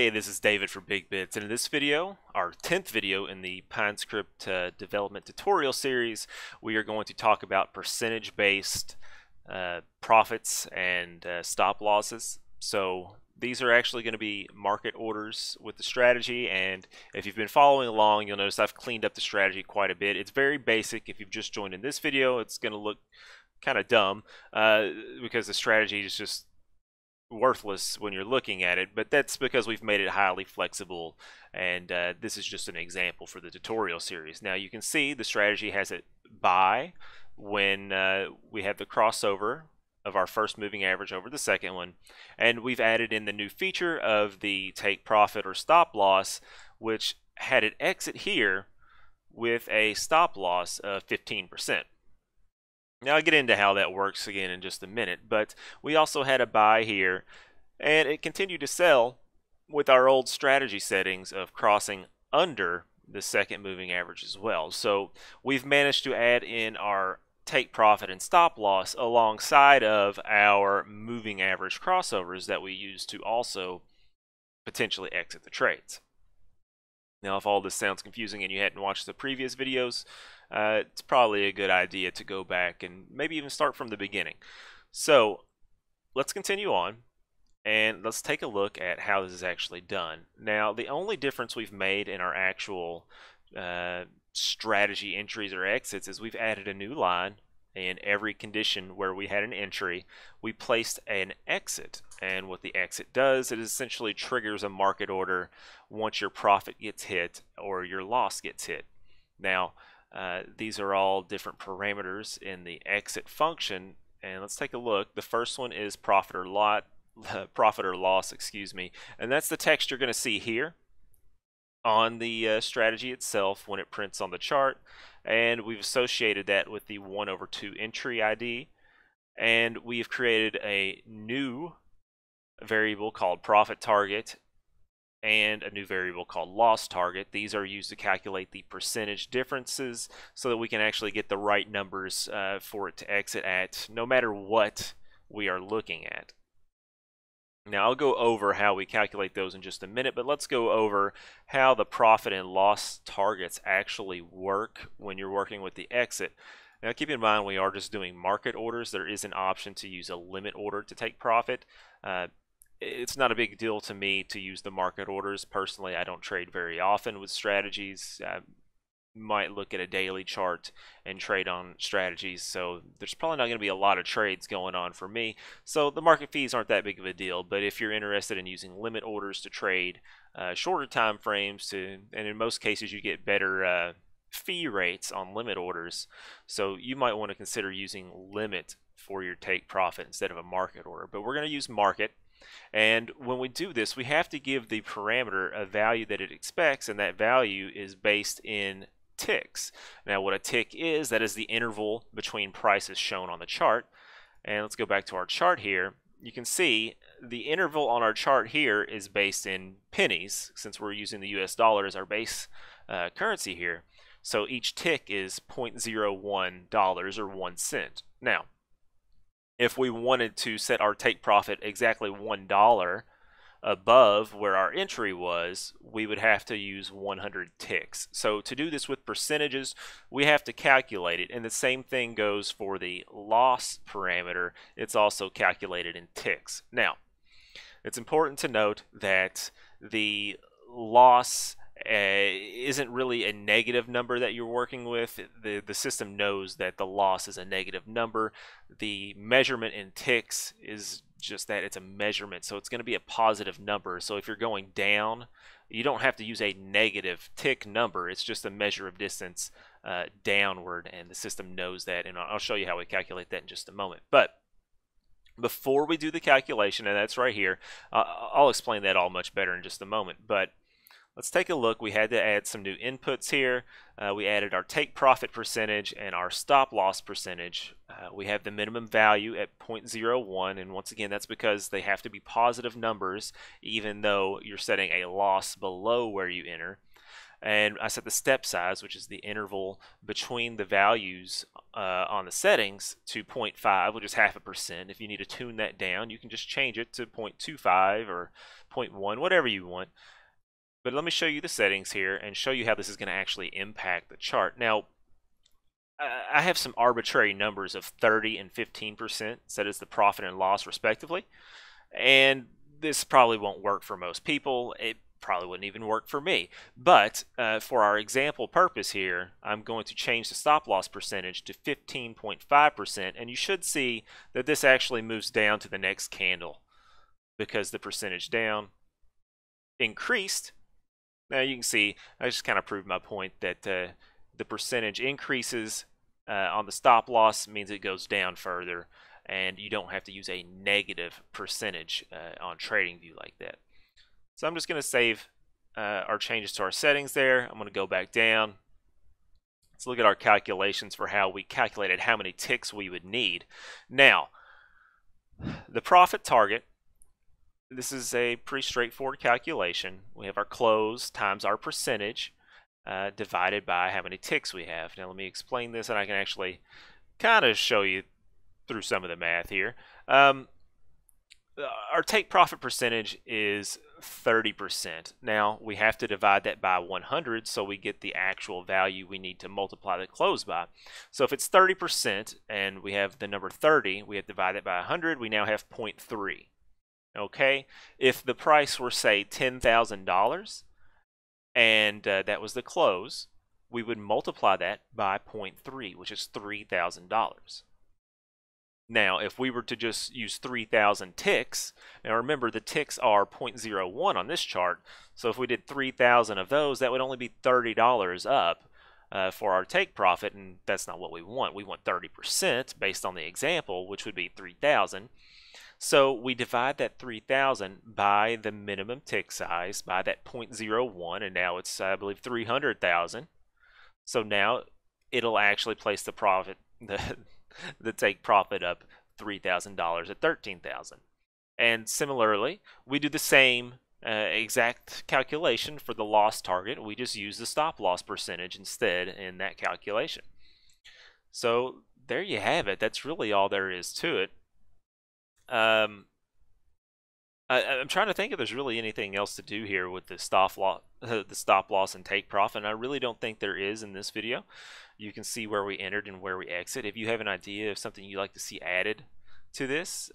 Hey, this is David from Big Bits, and in this video, our 10th video in the Pine Script development tutorial series, we are going to talk about percentage-based profits and stop losses. So these are actually going to be market orders with the strategy, and if you've been following along, you'll notice I've cleaned up the strategy quite a bit. It's very basic. If you've just joined in this video, it's going to look kind of dumb because the strategy is just worthless when you're looking at it, but that's because we've made it highly flexible, and this is just an example for the tutorial series. Now you can see the strategy has it buy when we have the crossover of our first moving average over the second one, and we've added in the new feature of the take profit or stop loss, which had it exit here with a stop loss of 15%. Now I'll get into how that works again in just a minute, but we also had a buy here, and it continued to sell with our old strategy settings of crossing under the second moving average as well. So we've managed to add in our take profit and stop loss alongside of our moving average crossovers that we use to also potentially exit the trades. Now, if all this sounds confusing and you hadn't watched the previous videos, it's probably a good idea to go back and maybe even start from the beginning. So let's continue on, and let's take a look at how this is actually done. Now, the only difference we've made in our actual strategy entries or exits is we've added a new line. In every condition where we had an entry, we placed an exit, and what the exit does, it essentially triggers a market order once your profit gets hit or your loss gets hit. Now these are all different parameters in the exit function, and let's take a look. The first one is profit or loss, excuse me, and that's the text you're going to see here on the strategy itself when it prints on the chart, and we've associated that with the 1/2 entry ID, and we've created a new variable called profit target and a new variable called loss target. These are used to calculate the percentage differences so that we can actually get the right numbers for it to exit at, no matter what we are looking at. Now I'll go over how we calculate those in just a minute, but let's go over how the profit and loss targets actually work when you're working with the exit. Now keep in mind we are just doing market orders. There is an option to use a limit order to take profit. It's not a big deal to me to use the market orders. Personally, I don't trade very often with strategies. I might look at a daily chart and trade on strategies, so there's probably not going to be a lot of trades going on for me, so the market fees aren't that big of a deal. But if you're interested in using limit orders to trade shorter time frames, and in most cases you get better fee rates on limit orders, so you might want to consider using limit for your take profit instead of a market order. But we're going to use market, and when we do this, we have to give the parameter a value that it expects, and that value is based in ticks. Now what a tick is, that is the interval between prices shown on the chart. And let's go back to our chart here. You can see the interval on our chart here is based in pennies, since we're using the US dollar as our base currency here. So each tick is $0.01 or 1 cent. Now if we wanted to set our take profit exactly $1 above where our entry was, we would have to use 100 ticks. So to do this with percentages, we have to calculate it, and the same thing goes for the loss parameter. It's also calculated in ticks. Now it's important to note that the loss isn't really a negative number that you're working with. The system knows that the loss is a negative number. The measurement in ticks is just that, it's a measurement, so it's going to be a positive number. So if you're going down, you don't have to use a negative tick number. It's just a measure of distance downward, and the system knows that, and I'll show you how we calculate that in just a moment. But before we do the calculation, and that's right here, I'll explain that all much better in just a moment, but let's take a look. We had to add some new inputs here. We added our take profit percentage and our stop loss percentage. We have the minimum value at 0.01, and once again, that's because they have to be positive numbers, even though you're setting a loss below where you enter. And I set the step size, which is the interval between the values on the settings to 0.5, which is 0.5%. If you need to tune that down, you can just change it to 0.25 or 0.1, whatever you want. But let me show you the settings here and show you how this is going to actually impact the chart. Now, I have some arbitrary numbers of 30 and 15%, set as the profit and loss respectively. And this probably won't work for most people. It probably wouldn't even work for me. But for our example purpose here, I'm going to change the stop loss percentage to 15.5%. And you should see that this actually moves down to the next candle because the percentage down increased. Now you can see, I just kind of proved my point that the percentage increases on the stop loss means it goes down further, and you don't have to use a negative percentage on TradingView like that. So I'm just going to save our changes to our settings there. I'm going to go back down. Let's look at our calculations for how we calculated how many ticks we would need. Now, the profit target. This is a pretty straightforward calculation. We have our close times our percentage divided by how many ticks we have. Now let me explain this, and I can actually kind of show you through some of the math here. Our take profit percentage is 30%. Now we have to divide that by 100 so we get the actual value we need to multiply the close by. So if it's 30% and we have the number 30, we have to divide that by 100. We now have 0.3. Okay, if the price were, say, $10,000 and that was the close, we would multiply that by 0.3, which is $3,000. Now, if we were to just use 3,000 ticks, now remember the ticks are 0.01 on this chart, so if we did 3,000 of those, that would only be $30 up for our take profit, and that's not what we want. We want 30% based on the example, which would be 3,000. So we divide that 3,000 by the minimum tick size, by that 0.01, and now it's, I believe, 300,000. So now it'll actually place the profit, the take profit up $3,000 at 13,000. And similarly, we do the same exact calculation for the loss target. We just use the stop loss percentage instead in that calculation. So there you have it. That's really all there is to it. I'm trying to think if there's really anything else to do here with the stop loss and take profit, and I really don't think there is in this video. You can see where we entered and where we exit. If you have an idea of something you'd like to see added to this,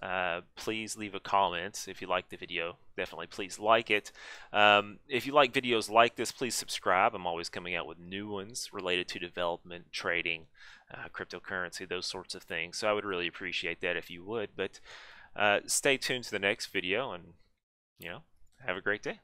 please leave a comment. If you like the video, definitely please like it. If you like videos like this, please subscribe. I'm always coming out with new ones related to development, trading, cryptocurrency, those sorts of things. So I would really appreciate that if you would. But stay tuned to the next video, and, you know, have a great day.